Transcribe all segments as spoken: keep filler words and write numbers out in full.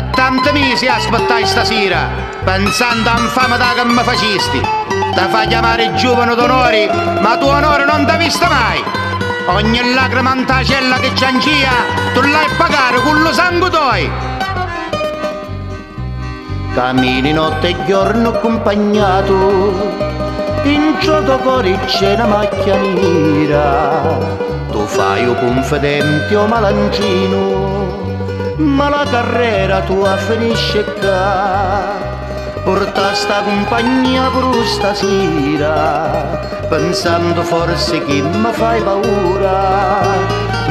Per tanti mesi aspettai stasera, pensando a Nfamità che mi facesti. Ti fa chiamare giovane d'onore, ma tuo onore non t'ha visto mai. Ogni lacrima in ta cella che ciancia, tu l'hai pagare con lo sangue tuoi. Cammini notte e giorno accompagnato, in ciò tuo cuore c'è una macchia nera. Tu fai o confidente o malancino, ma la carriera tua finisce qua. Porta sta compagnia per stasera, pensando forse che mi fai paura.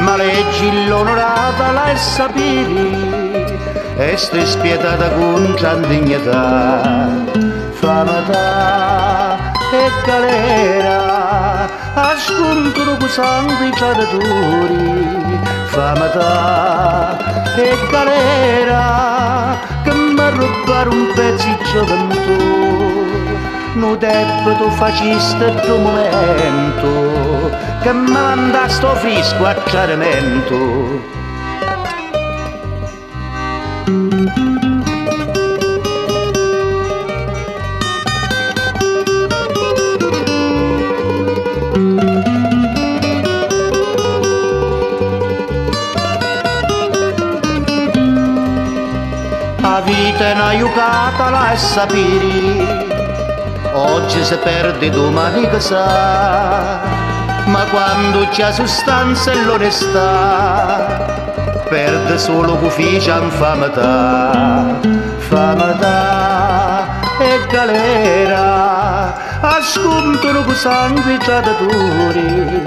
Ma leggi l'onorata, la sapere, e stai spietata con gran dignità. Nfamità e galera, ascoltano con sangue i traditori. Nfamità e galera, che mi rubare un pezzo vento, non debito faciste il tuo momento, che mi manda sto frisco a chiarimento. La vita è una giocata, la sapere, oggi si perde, domani che sa. Ma quando c'è sostanza e l'onestà, perde solo cufficia Nfamità. Nfamità e galera, ascoltano con sangue i traditori.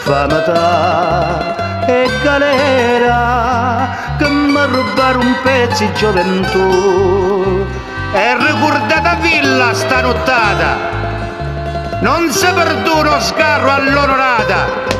Nfamità e galera, che mi rubare un pezzo di gioventù. E ricordate a Villa stanottata, non si perdono scarro all'onorata.